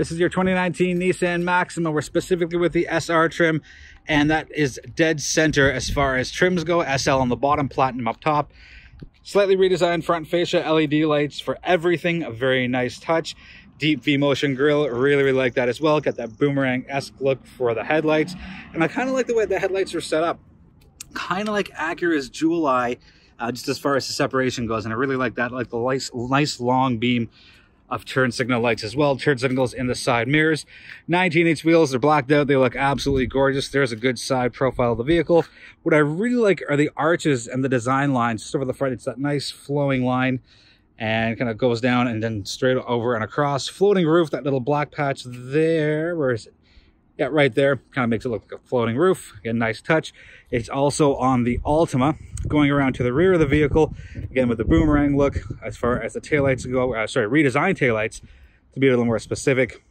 This is your 2019 Nissan Maxima. We're specifically with the SR trim, and that is dead center as far as trims go. SL on the bottom, Platinum up top. Slightly redesigned front fascia, LED lights for everything. A very nice touch. Deep V-motion grille, really like that as well. Got that boomerang-esque look for the headlights. And I kind of like the way the headlights are set up. Kind of like Acura's Jewel Eye, just as far as the separation goes. And I really like that, like the nice long beam of turn signal lights as well. Turn signals in the side mirrors. 19-inch wheels, they're blacked out. They look absolutely gorgeous. There's a good side profile of the vehicle. What I really like are the arches and the design lines just over the front. It's that nice flowing line and kind of goes down and then straight over and across. Floating roof, that little black patch there. Where is it? Yeah, right there. Kind of makes it look like a floating roof. Again, nice touch. It's also on the Altima. Going around to the rear of the vehicle, again with the boomerang look as far as the taillights go. Sorry, redesigned taillights to be a little more specific.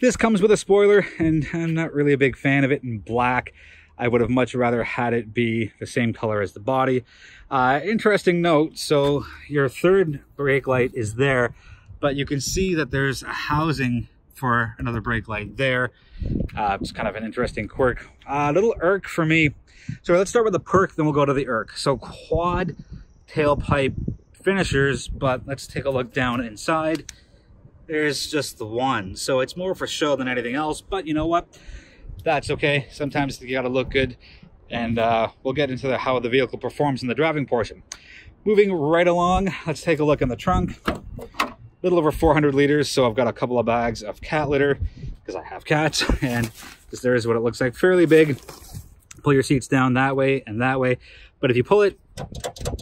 This comes with a spoiler, and I'm not really a big fan of it in black. I would have much rather had it be the same color as the body. Interesting note, so your third brake light is there, but you can see that there's a housing for another brake light there. It's kind of an interesting quirk. A little irk for me. So let's start with the perk, then we'll go to the irk. So quad tailpipe finishers, but let's take a look down inside. There's just the one. So it's more for show than anything else, but you know what? That's okay. Sometimes you gotta look good, and we'll get into how the vehicle performs in the driving portion. Moving right along, let's take a look in the trunk. A little over 400 liters, so I've got a couple of bags of cat litter, because I have cats, and this there is what it looks like, fairly big. Pull your seats down that way and that way, but if you pull it,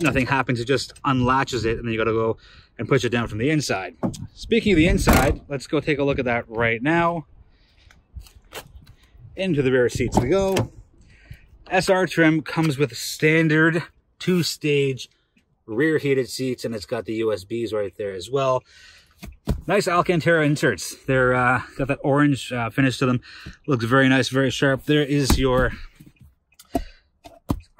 nothing happens. It just unlatches it, and then you got to go and push it down from the inside. Speaking of the inside, let's go take a look at that right now. Into the rear seats we go. SR trim comes with standard two-stage rear heated seats, and it's got the USBs right there as well. Nice Alcantara inserts. They're got that orange finish to them. Looks very nice, very sharp. There is your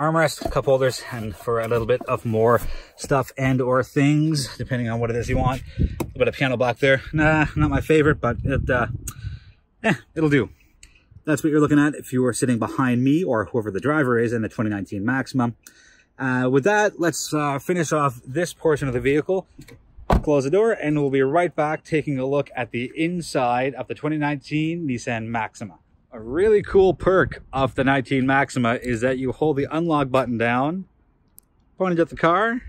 armrest, cup holders, and for a little bit of more stuff and or things, depending on what it is you want. A little bit of piano black there. Nah, not my favorite, but it, it'll do. That's what you're looking at if you were sitting behind me or whoever the driver is in the 2019 Maxima. With that, let's finish off this portion of the vehicle. Close the door, and we'll be right back taking a look at the inside of the 2019 Nissan Maxima. A really cool perk of the 19 Maxima is that you hold the unlock button down, point it at the car,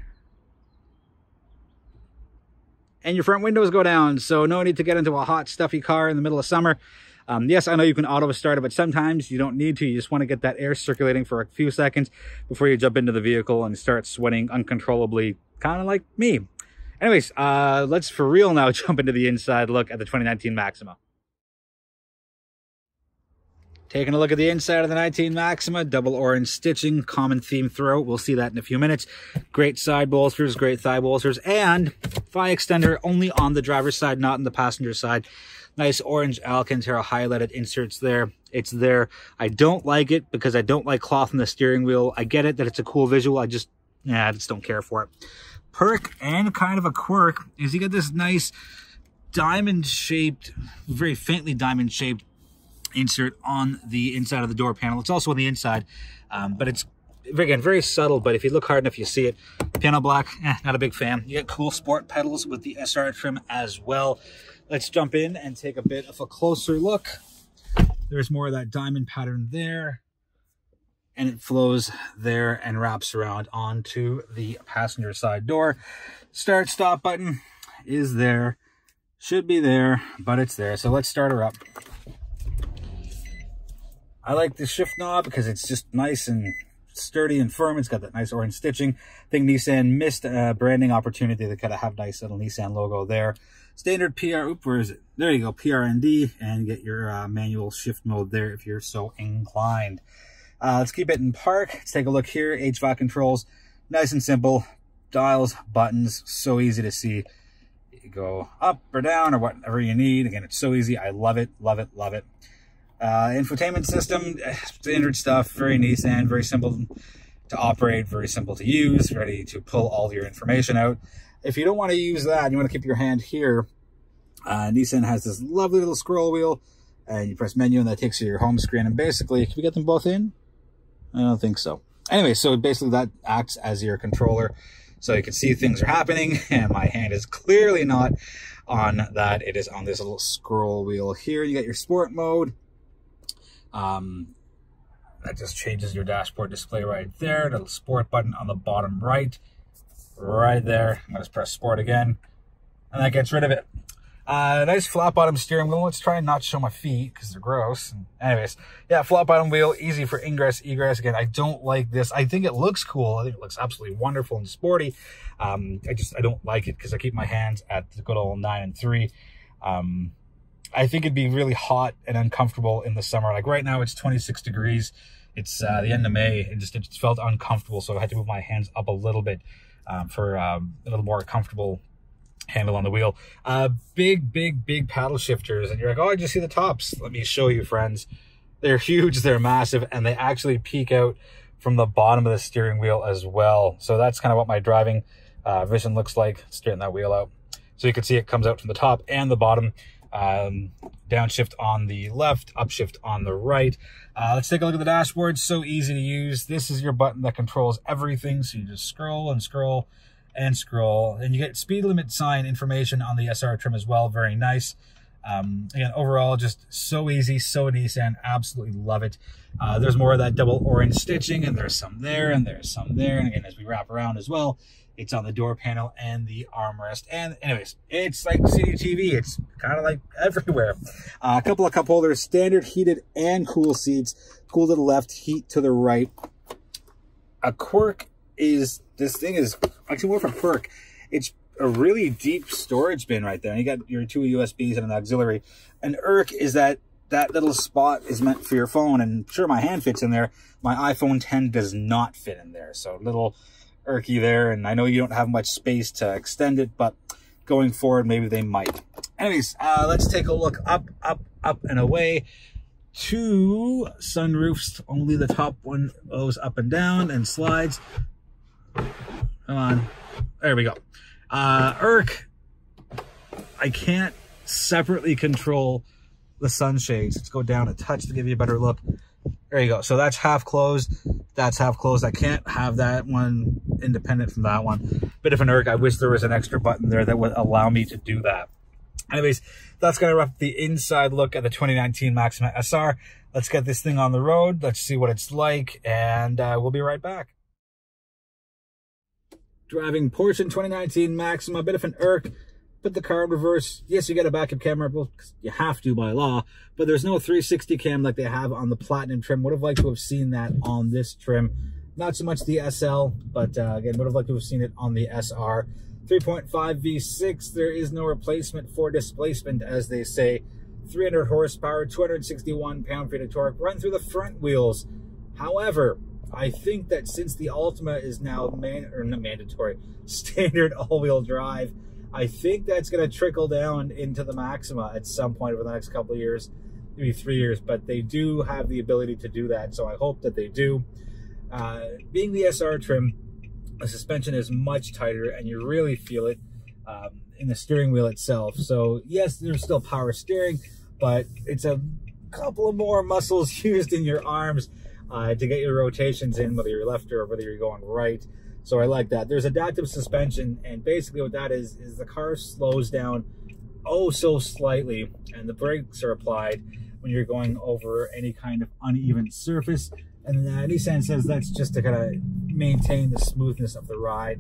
and your front windows go down, so no need to get into a hot, stuffy car in the middle of summer. Yes, I know you can auto start it, but sometimes you don't need to. You just want to get that air circulating for a few seconds before you jump into the vehicle and start sweating uncontrollably, kind of like me. Anyways, let's for real now jump into the inside look at the 2019 Maxima. Taking a look at the inside of the 19 Maxima, double orange stitching, common theme throughout. We'll see that in a few minutes. Great side bolsters, great thigh bolsters, and thigh extender only on the driver's side, not on the passenger side. Nice orange Alcantara highlighted inserts there. It's there. I don't like it because I don't like cloth on the steering wheel. I get it that it's a cool visual. I just don't care for it. Perk and kind of a quirk is you get this nice diamond-shaped, very faintly diamond-shaped insert on the inside of the door panel. It's also on the inside, but it's, again, very subtle, but if you look hard enough, you see it. Piano black, not a big fan. You get cool sport pedals with the SR trim as well. Let's jump in and take a bit of a closer look. There's more of that diamond pattern there, and it flows there and wraps around onto the passenger side door. Start stop button is there. Should be there, but it's there. So let's start her up. I like the shift knob because it's just nice and sturdy and firm. It's got that nice orange stitching. I think Nissan missed a branding opportunity. They kind of have nice little Nissan logo there. Standard PR, where is it? There you go, PRND, and get your manual shift mode there if you're so inclined. Let's keep it in park. Let's take a look here. HVAC controls, nice and simple. Dials, buttons, so easy to see. You go up or down or whatever you need. Again, it's so easy. I love it, love it, love it. Infotainment system, standard stuff, very Nissan, very simple to operate, very simple to use, ready to pull all your information out. If you don't want to use that, you want to keep your hand here, Nissan has this lovely little scroll wheel, and you press menu and that takes you to your home screen. And basically, can we get them both in? I don't think so. Anyway, so basically that acts as your controller. So you can see things are happening, and my hand is clearly not on that. It is on this little scroll wheel here. You got your sport mode. That just changes your dashboard display right there. The sport button on the bottom right, right there. I'm gonna just press sport again, and that gets rid of it. Nice flat bottom steering wheel. Let's try and not show my feet because they're gross. Anyways, yeah, flat bottom wheel, easy for ingress, egress. Again, I don't like this. I think it looks cool. I think it looks absolutely wonderful and sporty. I don't like it because I keep my hands at the good old 9 and 3. I think it'd be really hot and uncomfortable in the summer. Like right now it's 26 degrees. It's the end of May. It just felt uncomfortable. So I had to move my hands up a little bit for a little more comfortable handle on the wheel. Big paddle shifters, and you're like, oh, I just see the tops. Let me show you, friends. They're huge, they're massive, and they actually peek out from the bottom of the steering wheel as well. So that's kind of what my driving vision looks like. Straighten that wheel out so you can see it comes out from the top and the bottom. Downshift on the left, upshift on the right. Let's take a look at the dashboard. So easy to use. This is your button that controls everything, so you just scroll and scroll and scroll, and you get speed limit sign information on the SR trim as well. Very nice. Again, overall, just so easy, so Nissan, absolutely love it. There's more of that double orange stitching, and there's some there, and there's some there. And again, as we wrap around as well, it's on the door panel and the armrest. And anyways, it's like CCTV. It's kind of like everywhere. A couple of cup holders, standard heated and cool seats, cool to the left, heat to the right. A quirk is this thing is actually more of a perk. It's a really deep storage bin right there, and you got your two USBs and an auxiliary. An irk is that little spot is meant for your phone, and sure, my hand fits in there. My iPhone 10 does not fit in there, so little irky there. And I know you don't have much space to extend it, but going forward maybe they might. Anyways, let's take a look up and away. Two sunroofs, only the top one goes up and down and slides. Come on, there we go. Irk, I can't separately control the sunshades. Let's go down a touch to give you a better look. There you go. So that's half closed, that's half closed. I can't have that one independent from that one. Bit of an irk. I wish there was an extra button there that would allow me to do that. Anyways, that's going to wrap up the inside look at the 2019 Maxima SR. Let's get this thing on the road. Let's see what it's like, and we'll be right back. Driving Porsche in 2019 Maxima, a bit of an irk, put the car in reverse. Yes, you get a backup camera, well, you have to by law, but there's no 360 cam like they have on the Platinum trim. Would have liked to have seen that on this trim. Not so much the SL, but again, would have liked to have seen it on the SR. 3.5 V6, there is no replacement for displacement, as they say. 300 horsepower, 261 pound-feet of torque, run through the front wheels. However, I think that since the Altima is now mandatory, standard all-wheel drive, I think that's going to trickle down into the Maxima at some point over the next couple of years, maybe 3 years, but they do have the ability to do that, so I hope that they do. Being the SR trim, the suspension is much tighter, and you really feel it in the steering wheel itself. So yes, there's still power steering, but it's a couple of more muscles used in your arms to get your rotations in, whether you're left or whether you're going right. So I like that. There's adaptive suspension, and basically what that is the car slows down oh so slightly, and the brakes are applied when you're going over any kind of uneven surface. And Nissan says that's just to kind of maintain the smoothness of the ride.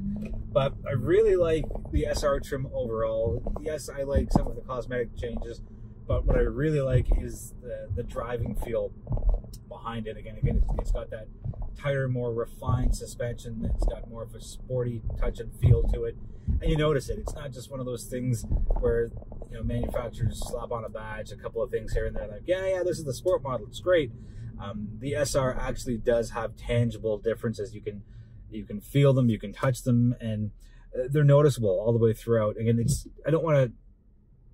But I really like the SR trim overall. Yes, I like some of the cosmetic changes, but what I really like is the driving feel behind it. Again, it's got that tighter, more refined suspension. It's got more of a sporty touch and feel to it. And you notice it. It's not just one of those things where, you know, manufacturers slap on a badge, a couple of things here and there, like, yeah, this is the sport model, it's great. The SR actually does have tangible differences. You can feel them, you can touch them, and they're noticeable all the way throughout. Again, I don't want to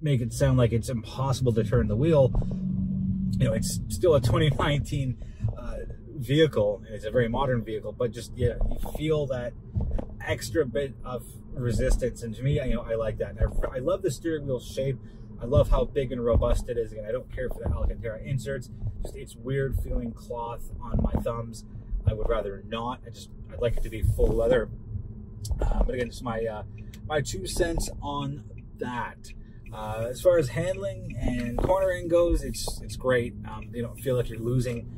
make it sound like it's impossible to turn the wheel. You know, it's still a 2019 vehicle, and it's a very modern vehicle, but just, yeah, you feel that extra bit of resistance. And to me, you know, I like that. And I love the steering wheel shape. I love how big and robust it is. Again, I don't care for the Alcantara inserts. Just it's weird feeling cloth on my thumbs. I would rather not. I'd like it to be full leather. But again, just my my 2 cents on that. As far as handling and cornering goes, it's great. You don't feel like you're losing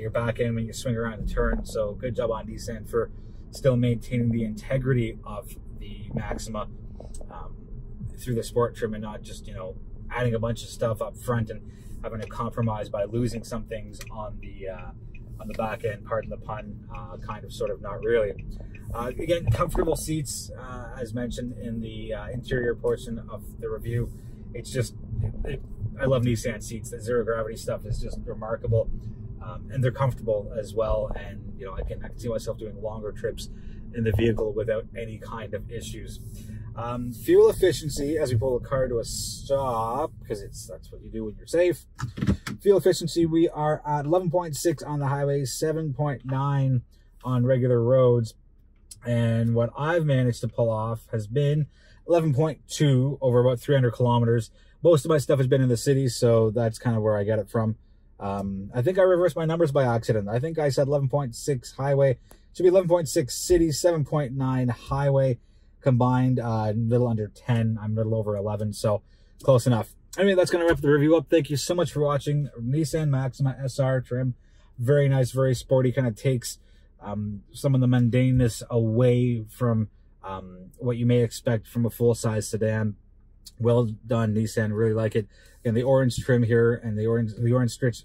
your back end when you swing around and turn. So good job on Nissan for still maintaining the integrity of the Maxima through the sport trim and not just, you know, adding a bunch of stuff up front and having to compromise by losing some things on the back end, pardon the pun, kind of, sort of, not really. Again, comfortable seats, as mentioned in the interior portion of the review. It's just, I love Nissan seats. The zero gravity stuff is just remarkable. And they're comfortable as well. And, you know, I can see myself doing longer trips in the vehicle without any kind of issues. Fuel efficiency, as we pull the car to a stop, because that's what you do when you're safe. Fuel efficiency, we are at 11.6 on the highway, 7.9 on regular roads. And what I've managed to pull off has been 11.2 over about 300 kilometers. Most of my stuff has been in the city, so that's kind of where I get it from. I think I reversed my numbers by accident. I think I said 11.6 highway. Should be 11.6 city, 7.9 highway. Combined, a little under 10. I'm a little over 11, so close enough. Anyway, that's going to wrap the review up. Thank you so much for watching. Nissan Maxima SR trim. Very nice, very sporty. Kind of takes some of the mundaneness away from what you may expect from a full-size sedan. Well done, Nissan. Really like it. And the orange trim here and the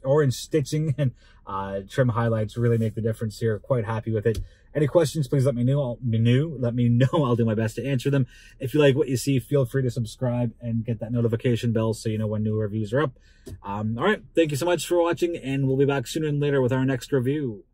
orange stitching and trim highlights really make the difference here. Quite happy with it. Any questions, please let me know. Let me know. I'll do my best to answer them. If you like what you see, feel free to subscribe and get that notification bell so you know when new reviews are up. All right. Thank you so much for watching, and we'll be back sooner and later with our next review.